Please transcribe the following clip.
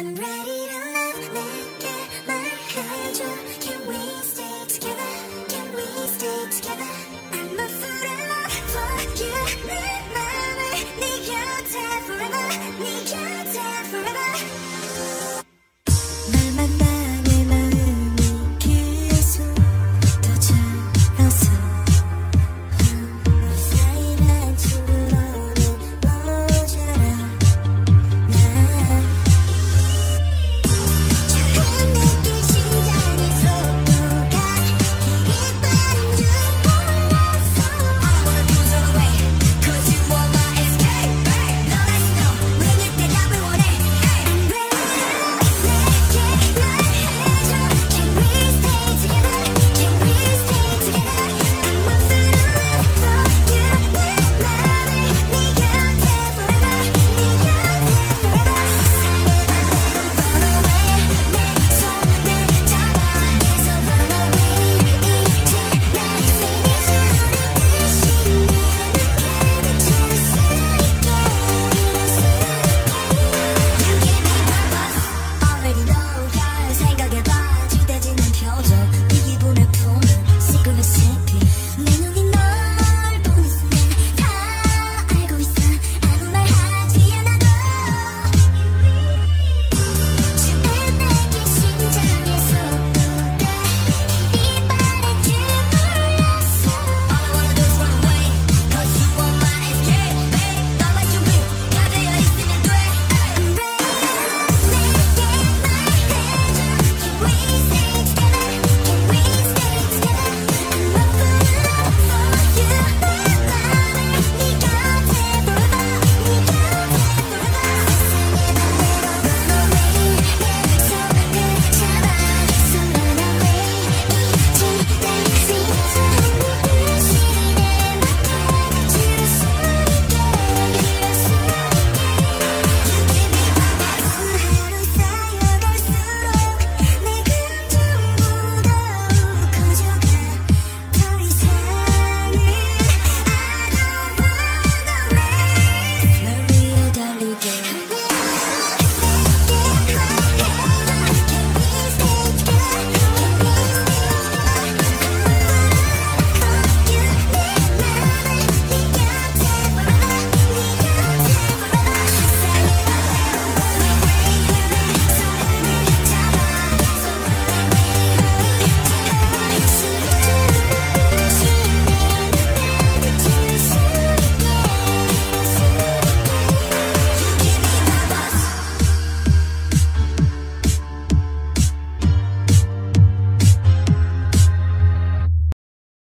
I'm ready to love, 내게 말해줘.